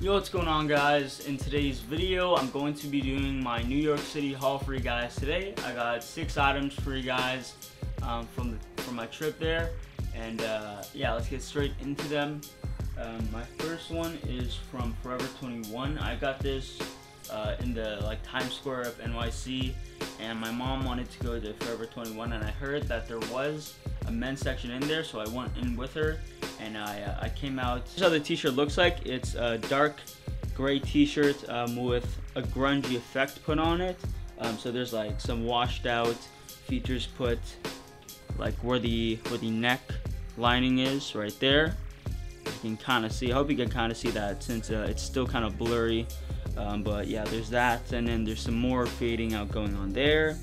Yo, what's going on, guys? In today's video, I'm going to be doing my New York City haul for you guys today. I got 6 items for you guys from my trip there, and yeah, let's get straight into them. My first one is from Forever 21. I got this in the Times Square of NYC, and my mom wanted to go to Forever 21, and I heard that there was a men's section in there, so I went in with her. And I came out. This is how the t-shirt looks like. It's a dark gray t-shirt with a grungy effect put on it. So there's like some washed out features put, like where the neck lining is right there. You can kind of see. I hope you can kind of see that, since it's still kind of blurry. But yeah, there's that, and then there's some more fading out going on there.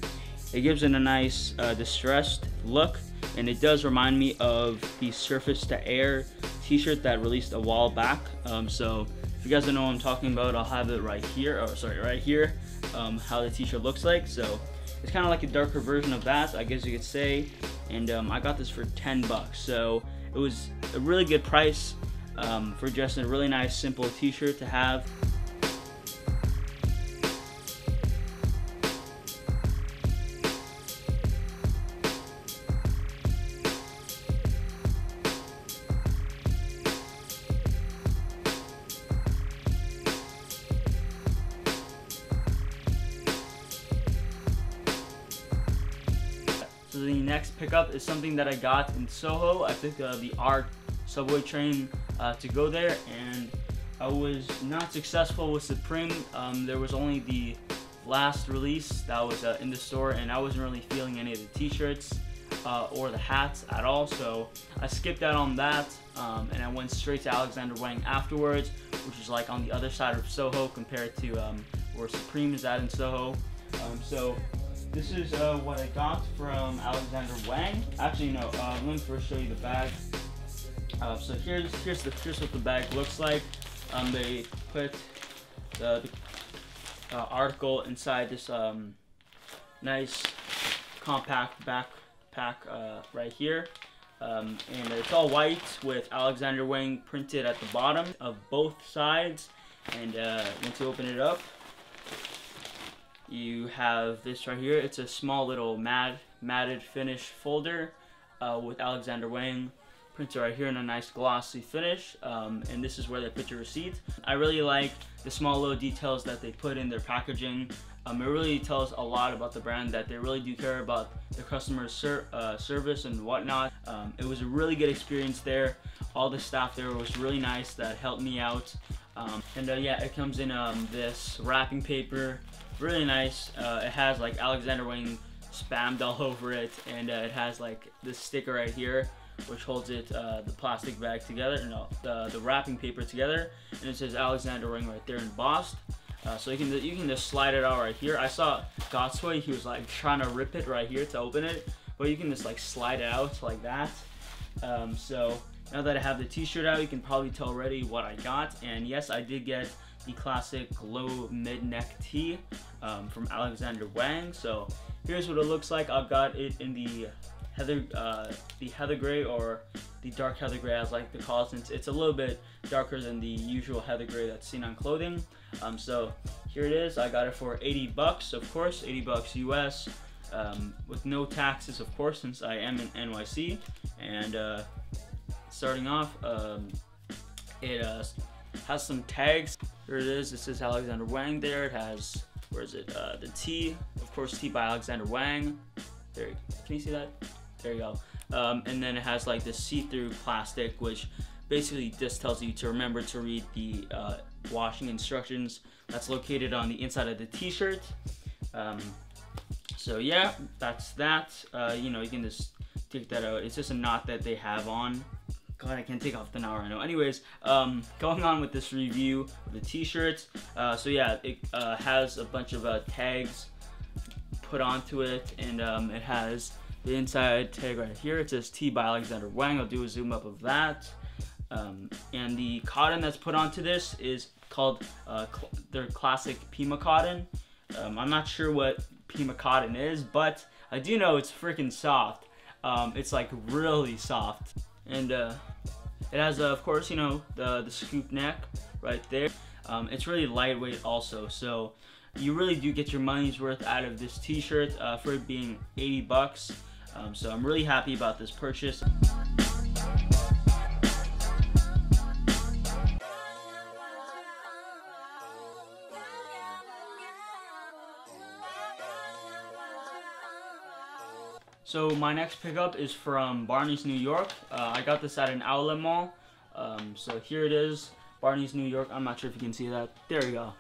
It gives it a nice distressed look. And it does remind me of the Surface to Air t-shirt that released a while back. So if you guys don't know what I'm talking about, I'll have it right here, or sorry, right here, how the t-shirt looks like. So it's kind of like a darker version of that, I guess you could say. And I got this for 10 bucks. So it was a really good price for just a really nice, simple t-shirt to have. So the next pickup is something that I got in Soho. I took the ARC subway train to go there, and I was not successful with Supreme. There was only the last release that was in the store, and I wasn't really feeling any of the t-shirts or the hats at all, so I skipped out on that, and I went straight to Alexander Wang afterwards, which is like on the other side of Soho compared to where Supreme is at in Soho. So this is what I got from Alexander Wang. Actually, no. Let me first show you the bag. So here's what the bag looks like. They put the article inside this nice compact backpack right here, and it's all white with Alexander Wang printed at the bottom of both sides. And once you open it up, you have this right here. It's a small little matted finish folder with Alexander Wang printed right here in a nice glossy finish. And this is where they put your receipt. I really like the small little details that they put in their packaging. It really tells a lot about the brand, that they really do care about the customer service and whatnot. It was a really good experience there. All the staff there was really nice, that helped me out. Yeah, it comes in this wrapping paper. Really nice. It has like Alexander Wang spammed all over it, and it has like this sticker right here, which holds it, the plastic bag together, no, the wrapping paper together, and it says Alexander Wang right there embossed. So you can just slide it out right here. I saw Gotsway, he was like trying to rip it right here to open it, but you can just like slide it out like that. So now that I have the t-shirt out, you can probably tell already what I got. And yes, I did get the classic low mid-neck tee from Alexander Wang. So here's what it looks like. I've got it in the heather gray, or the dark heather gray as like the call, since it's a little bit darker than the usual heather gray that's seen on clothing. So here it is. I got it for 80 bucks, of course, 80 bucks US, with no taxes, of course, since I am in NYC. And starting off, it has some tags. Here it is. This is Alexander Wang there. It has, where is it? The T, of course, T by Alexander Wang. There, can you see that? There you go. And then it has like this see-through plastic, which basically just tells you to remember to read the washing instructions that's located on the inside of the t-shirt. So yeah, that's that. You know, you can just take that out. It's just a knot that they have on. God, I can't take off the now right now. Anyways, going on with this review of the t-shirts. So yeah, it has a bunch of tags put onto it, and it has the inside tag right here. It says T by Alexander Wang. I'll do a zoom up of that. And the cotton that's put onto this is called their classic Pima cotton. I'm not sure what Pima cotton is, but I do know it's freaking soft. It's like really soft. And it has, of course, you know, the scoop neck, right there. It's really lightweight also, so you really do get your money's worth out of this t-shirt for it being 80 bucks. So I'm really happy about this purchase. So my next pickup is from Barney's New York. I got this at an outlet mall. So here it is, Barney's New York. I'm not sure if you can see that. There we go.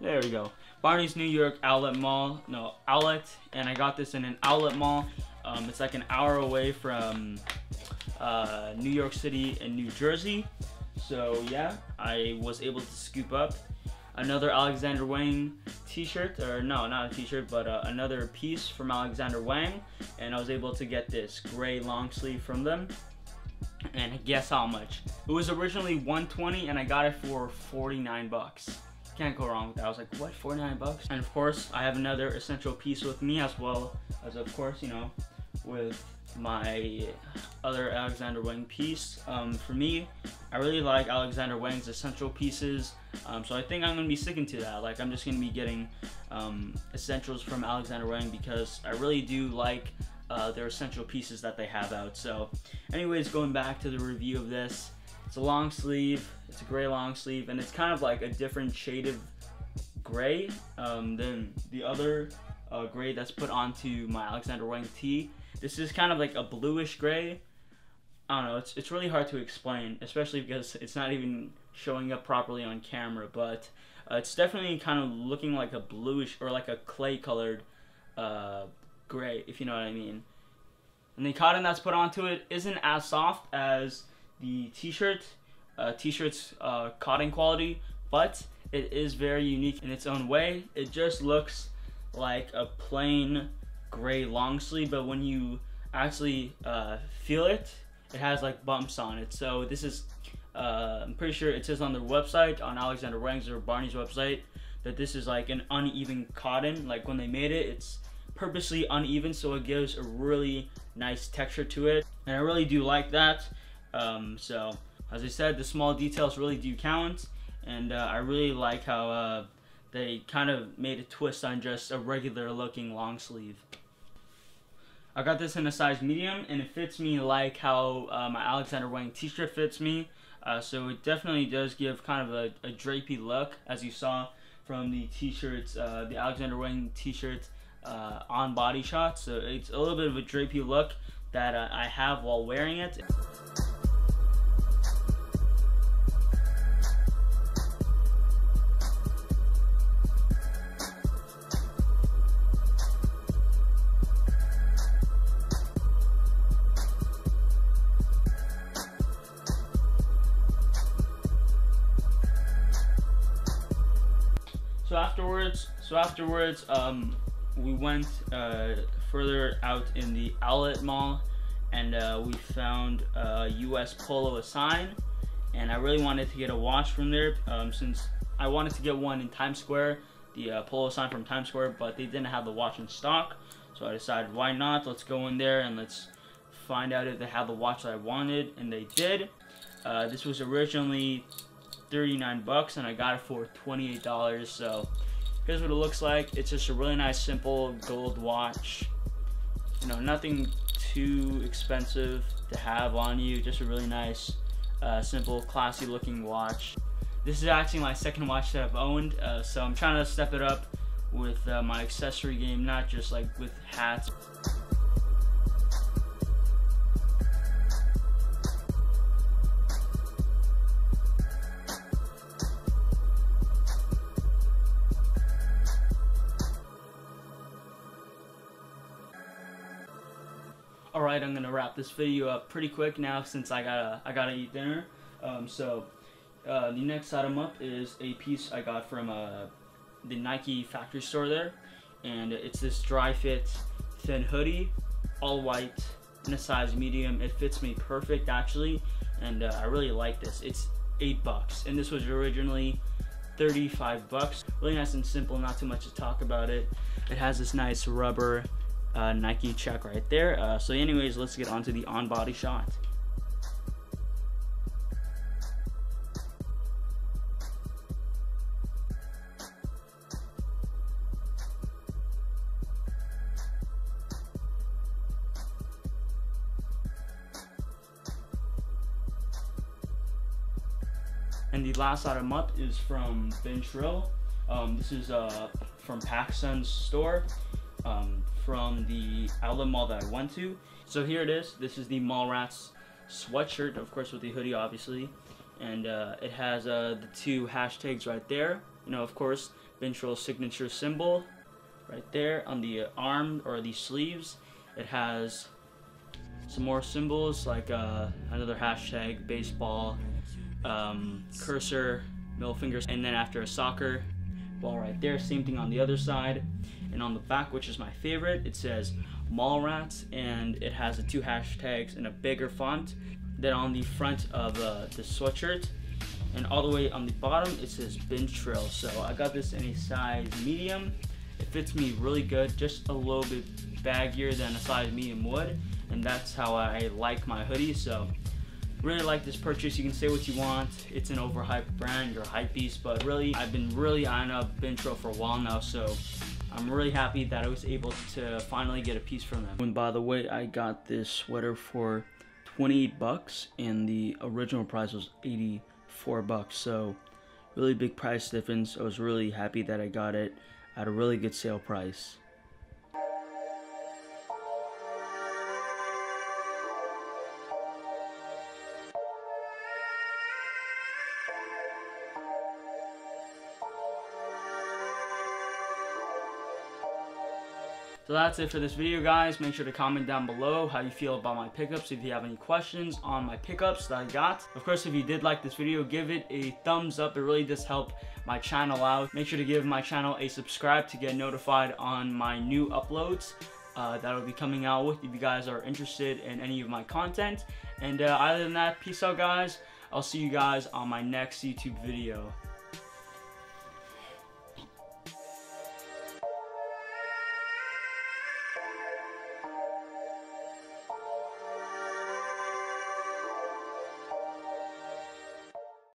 There we go. Barney's New York outlet mall. No, outlet. And I got this in an outlet mall. It's like an hour away from New York City and New Jersey. So yeah, I was able to scoop up another Alexander Wang t-shirt, or no, not a t-shirt, but another piece from Alexander Wang, and I was able to get this gray long sleeve from them. And guess how much? It was originally $120 and I got it for 49 bucks. Can't go wrong with that. I was like, what, 49 bucks? And of course, I have another essential piece with me, as well as, of course, you know, with my other Alexander Wang piece. For me, I really like Alexander Wang's essential pieces, so I think I'm going to be sticking to that. Like, I'm just going to be getting essentials from Alexander Wang because I really do like their essential pieces that they have out. So anyways, going back to the review of this, it's a long sleeve, it's a gray long sleeve, and it's kind of like a different shade of gray than the other gray that's put onto my Alexander Wang tee. This is kind of like a bluish gray. I don't know, it's really hard to explain, especially because it's not even showing up properly on camera, but it's definitely kind of looking like a bluish or like a clay colored gray, if you know what I mean. And the cotton that's put onto it isn't as soft as the t-shirt, cotton quality, but it is very unique in its own way. It just looks like a plain gray long sleeve, but when you actually feel it, it has like bumps on it. So this is, I'm pretty sure it says on their website, on Alexander Wang's or Barney's website, that this is like an uneven cotton. Like when they made it, it's purposely uneven, so it gives a really nice texture to it. And I really do like that. So as I said, the small details really do count. And I really like how they kind of made a twist on just a regular looking long sleeve. I got this in a size medium, and it fits me like how my Alexander Wang t-shirt fits me. So it definitely does give kind of a drapey look, as you saw from the t-shirts, the Alexander Wang t-shirt on body shot. So it's a little bit of a drapey look that I have while wearing it. So afterwards, we went further out in the outlet mall, and we found a U.S. Polo Assign, and I really wanted to get a watch from there since I wanted to get one in Times Square, the Polo Assign from Times Square, but they didn't have the watch in stock. So I decided, why not? Let's go in there and let's find out if they have the watch that I wanted, and they did. This was originally 39 bucks, and I got it for $28. So here's what it looks like. It's just a really nice, simple gold watch. You know, nothing too expensive to have on you. Just a really nice, simple, classy-looking watch. This is actually my second watch that I've owned, so I'm trying to step it up with my accessory game, not just like with hats. Alright, I'm gonna wrap this video up pretty quick now since I gotta eat dinner. The next item up is a piece I got from the Nike factory store there, and it's this Dri-FIT thin hoodie, all white, in a size medium. It fits me perfect actually, and I really like this. It's $8, and this was originally 35 bucks. Really nice and simple, not too much to talk about it. It has this nice rubber Nike check right there. So anyways, let's get on to the on-body shot. And the last item up is from Bentril. This is from PacSun's store, from the outlet mall that I went to. So here it is. This is the Mallrats sweatshirt, of course, with the hoodie, obviously. And it has the two hashtags right there. You know, of course, Bentril's signature symbol right there on the arm or the sleeves. It has some more symbols like another hashtag, baseball, cursor, middle fingers, and then after a soccer ball right there. Same thing on the other side. And on the back, which is my favorite, it says Mallrats, and it has the two hashtags in a bigger font. Then on the front of the sweatshirt, and all the way on the bottom, it says Bentril. So I got this in a size medium. It fits me really good, just a little bit baggier than a size medium would, and that's how I like my hoodie. So really like this purchase. You can say what you want, it's an overhyped brand, you're a hype beast, but really I've been really eyeing up Bentril for a while now, so I'm really happy that I was able to finally get a piece from them. And by the way, I got this sweater for 28 bucks and the original price was 84 bucks, so really big price difference. I was really happy that I got it at a really good sale price. So that's it for this video, guys. Make sure to comment down below how you feel about my pickups, if you have any questions on my pickups that I got. Of course, if you did like this video, give it a thumbs up. It really does help my channel out. Make sure to give my channel a subscribe to get notified on my new uploads that will be coming out with if you guys are interested in any of my content. And other than that, peace out, guys. I'll see you guys on my next YouTube video.